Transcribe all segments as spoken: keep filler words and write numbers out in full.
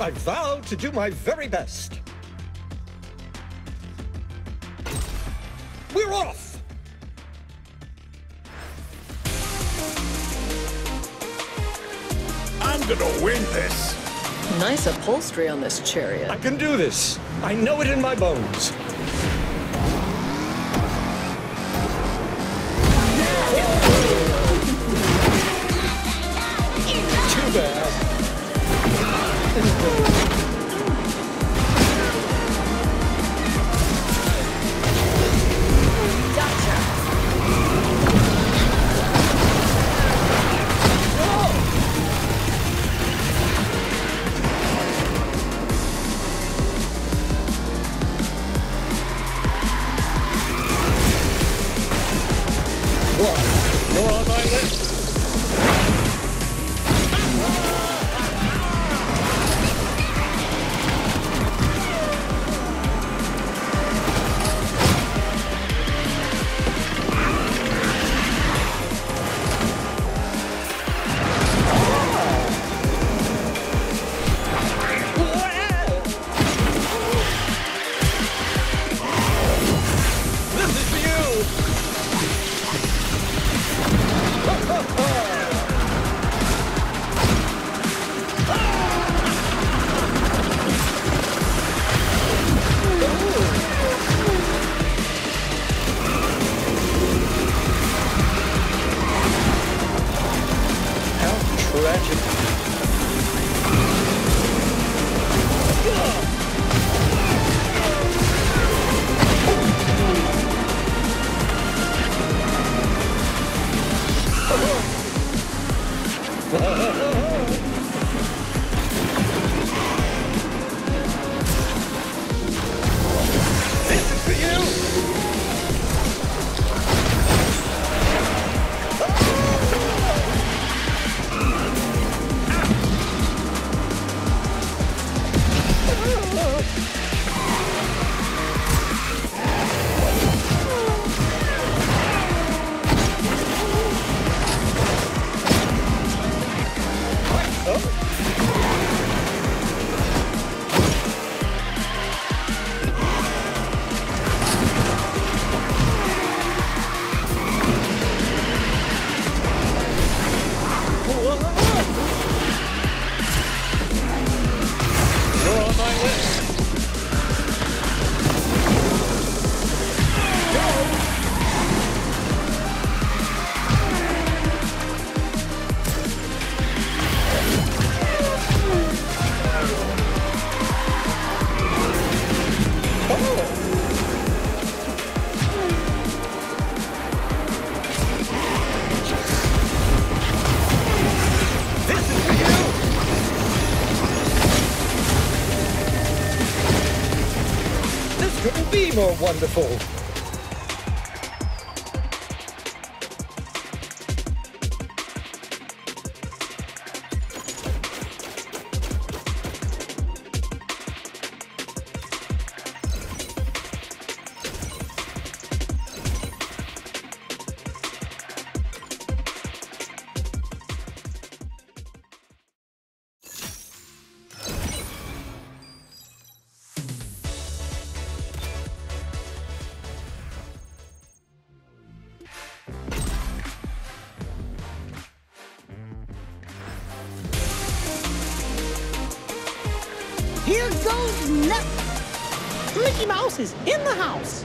I vow to do my very best. We're off! I'm gonna win this. Nice upholstery on this chariot. I can do this. I know it in my bones. Too bad. Gotcha. Couldn't be more wonderful. Here goes nothing. Mickey Mouse is in the house.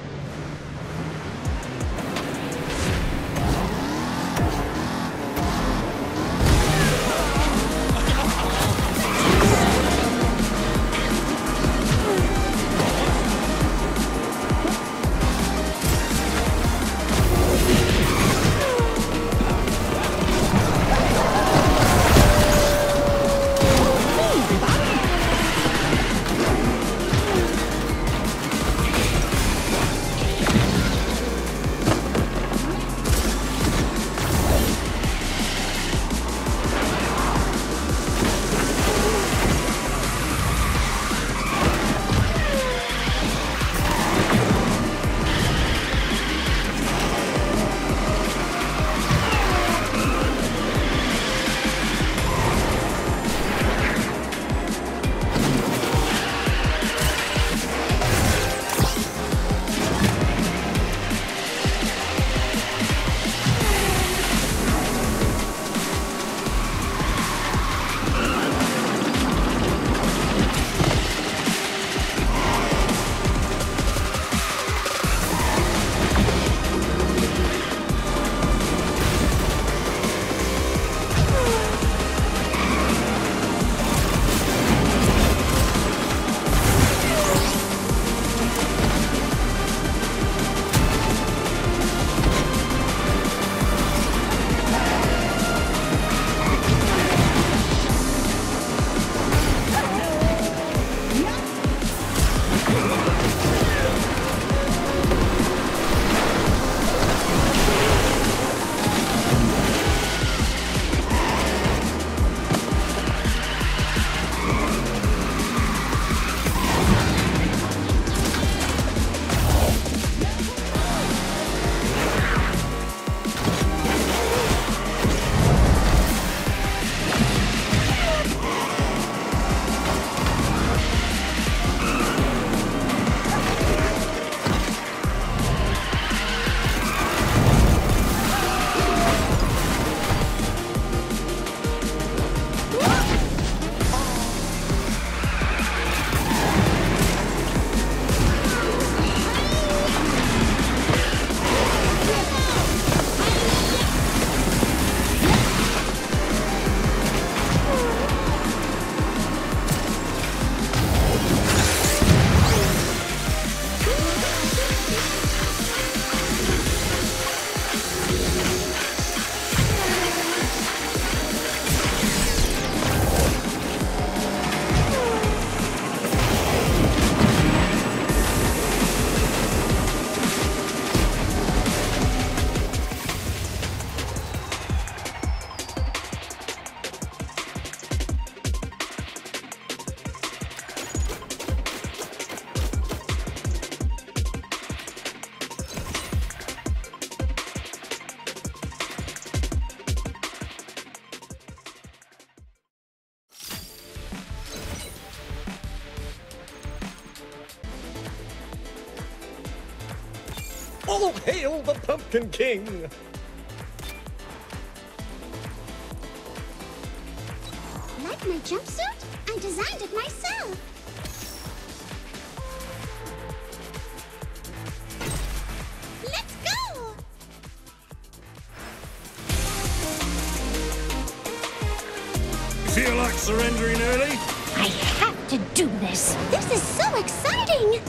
All hail the Pumpkin King! Like my jumpsuit? I designed it myself! Let's go! Feel like surrendering early? I have to do this! This is so exciting!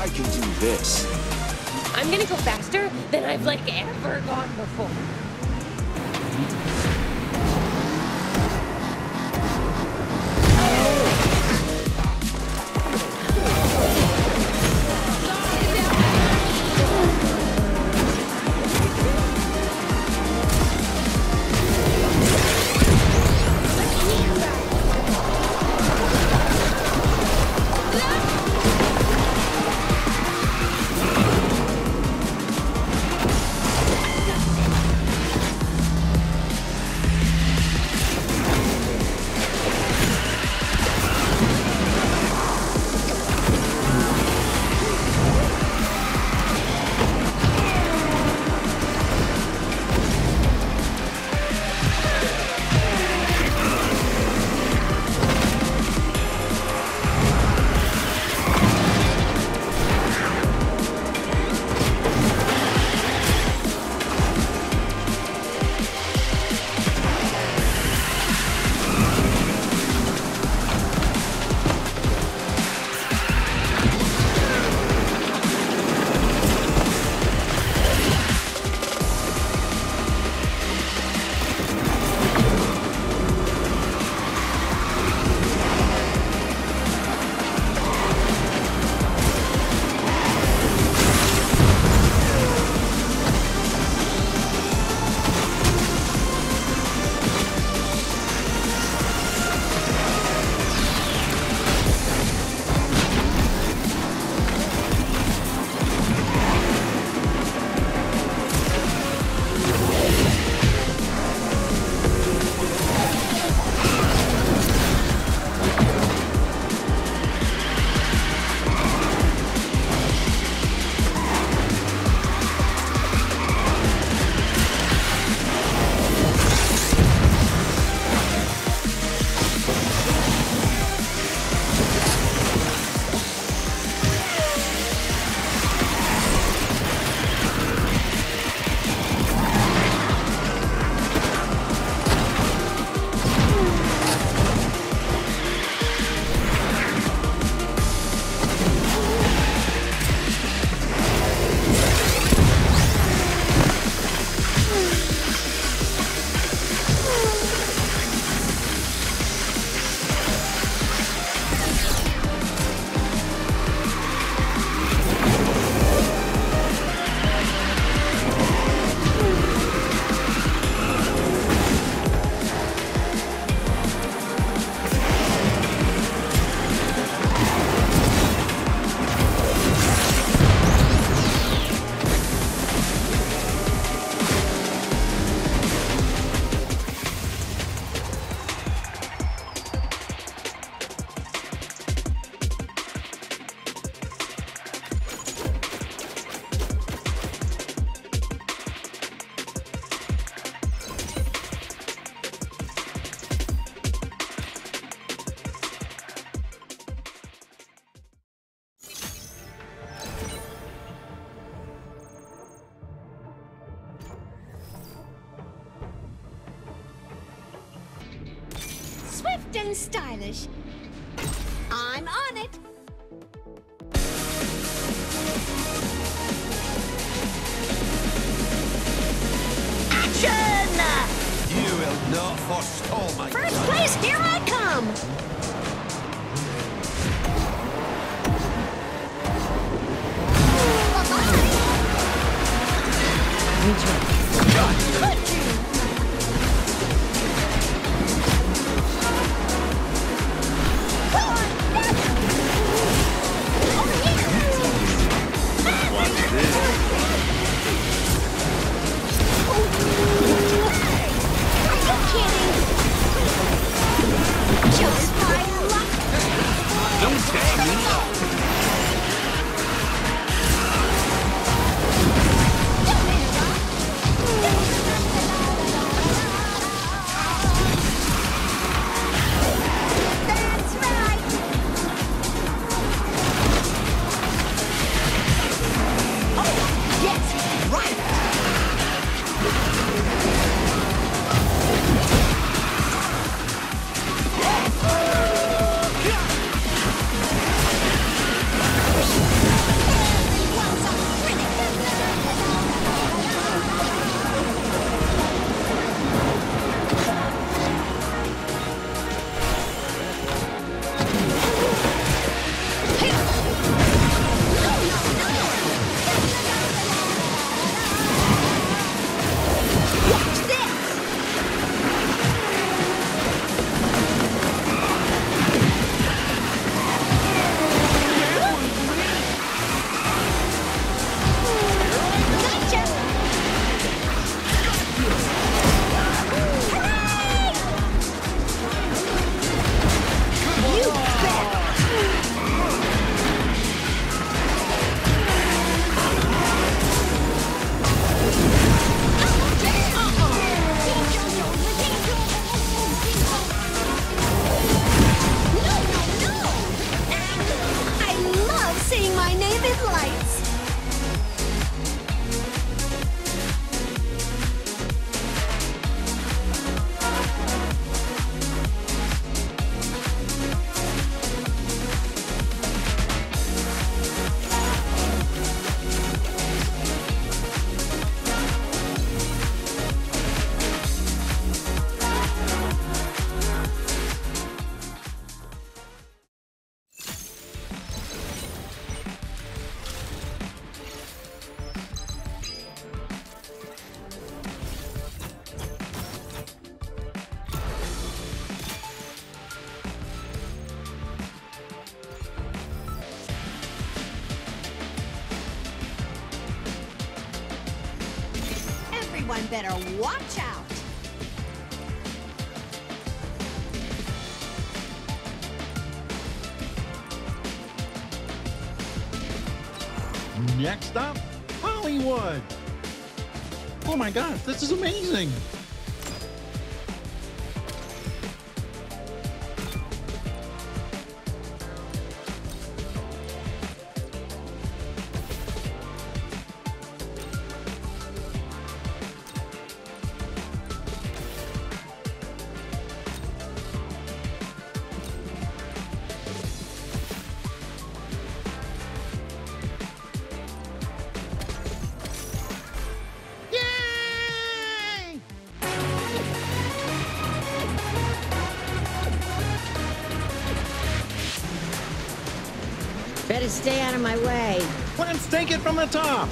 I can do this. I'm gonna go faster than I've like ever gone before. and stylish. I'm on it. Action! You will not forestall my first place. Here I come. Could you? What's this? Are you kidding? Just by luck. Don't tell me. One better watch out. Next up, Hollywood. Oh my gosh, this is amazing. Better stay out of my way. Let's take it from the top.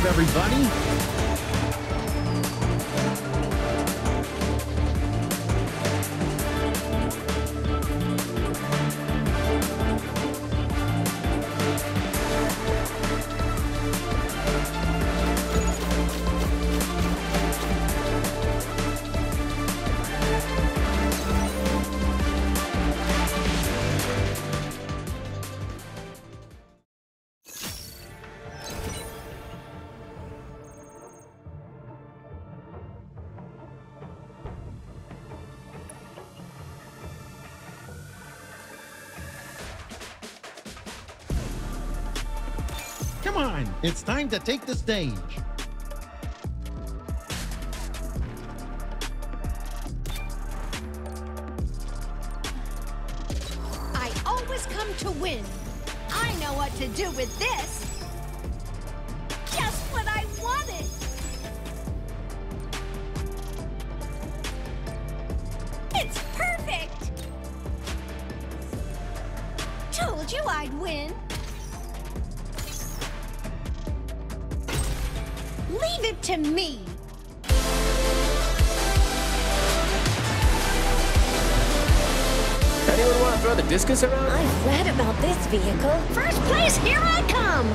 job, everybody. Come on, it's time to take the stage. I always come to win. I know what to do with this. Just what I wanted. It's perfect. Told you I'd win. Leave it to me! Anyone want to throw the discus around? I'm glad about this vehicle. First place, here I come!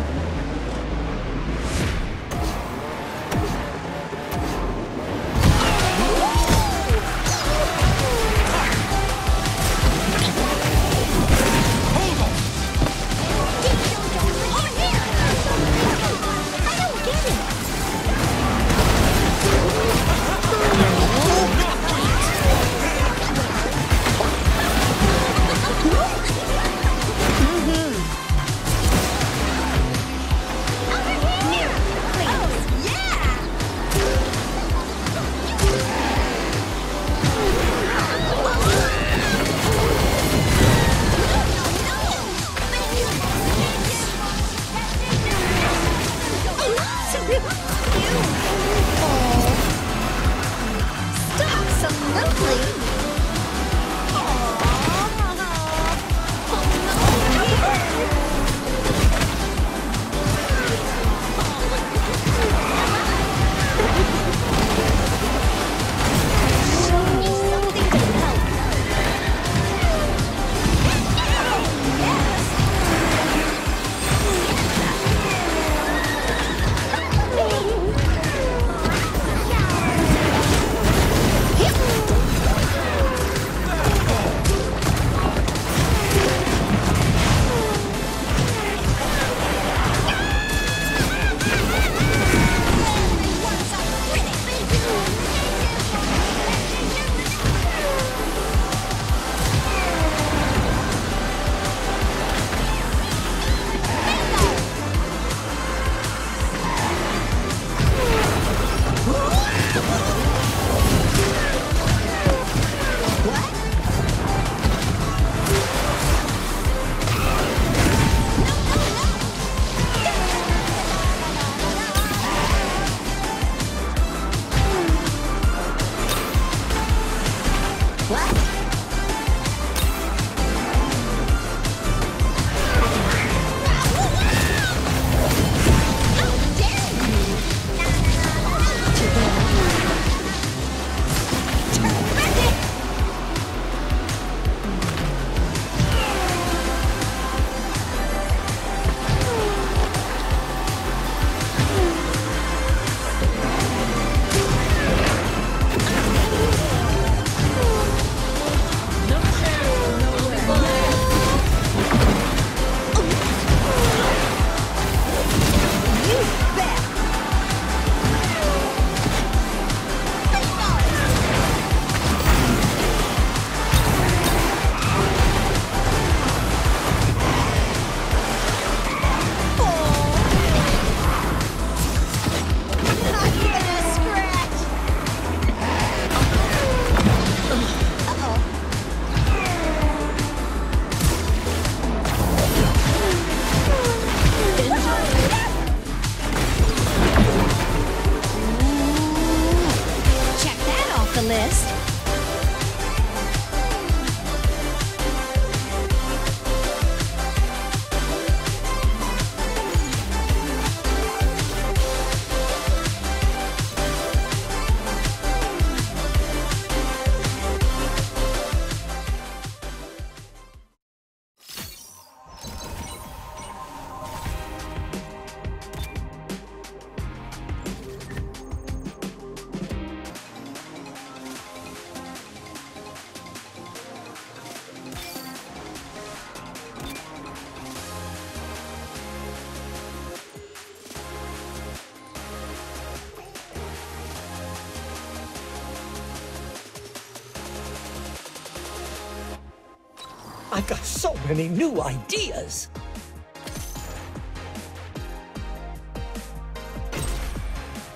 I've got so many new ideas.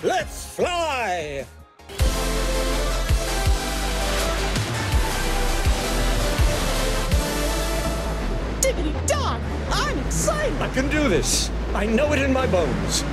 Let's fly! Dibbity-dog! I'm excited! I can do this. I know it in my bones.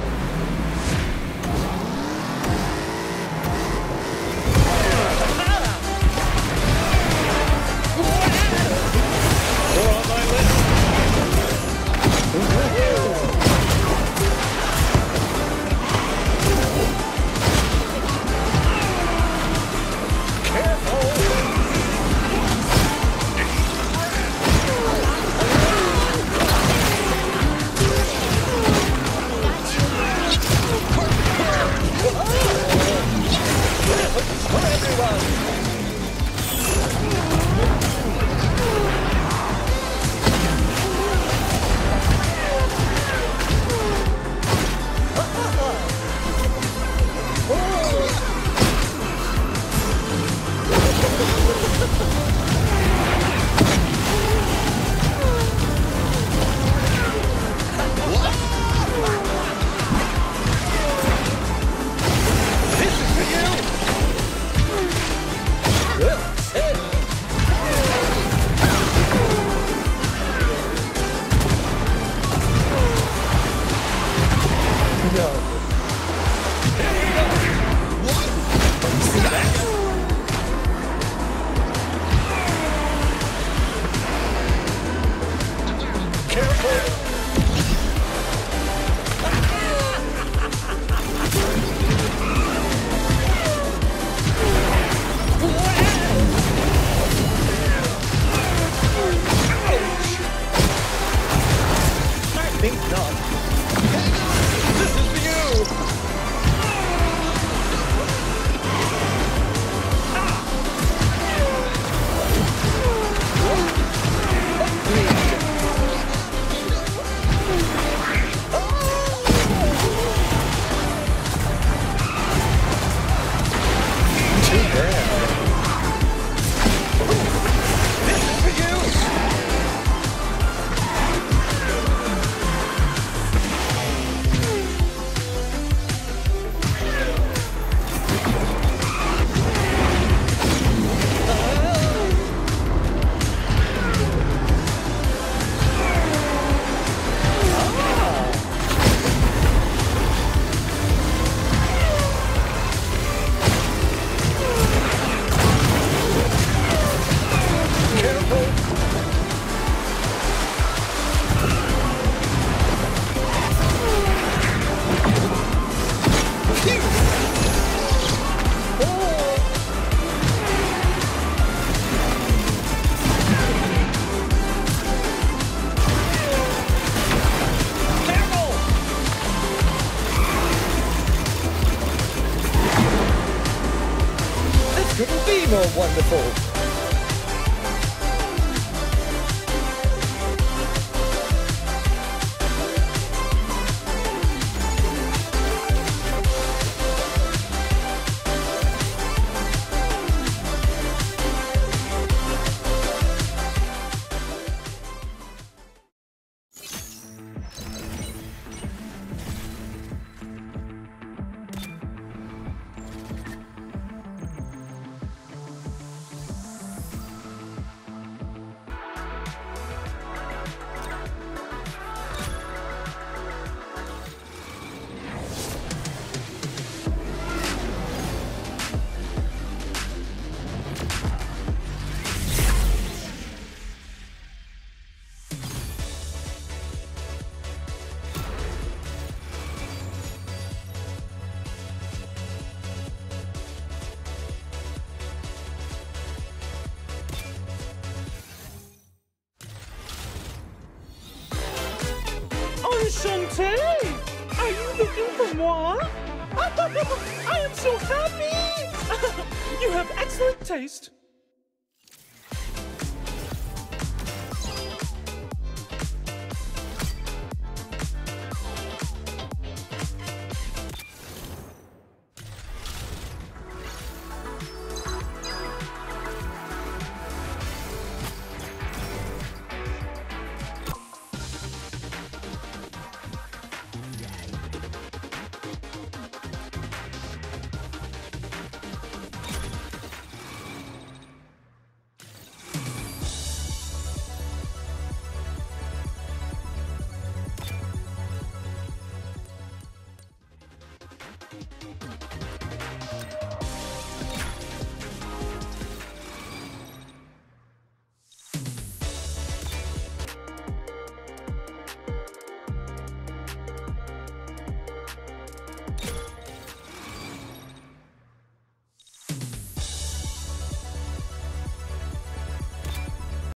Couldn't be more wonderful. Shantae, are you looking for moi? I am so happy! You have excellent taste.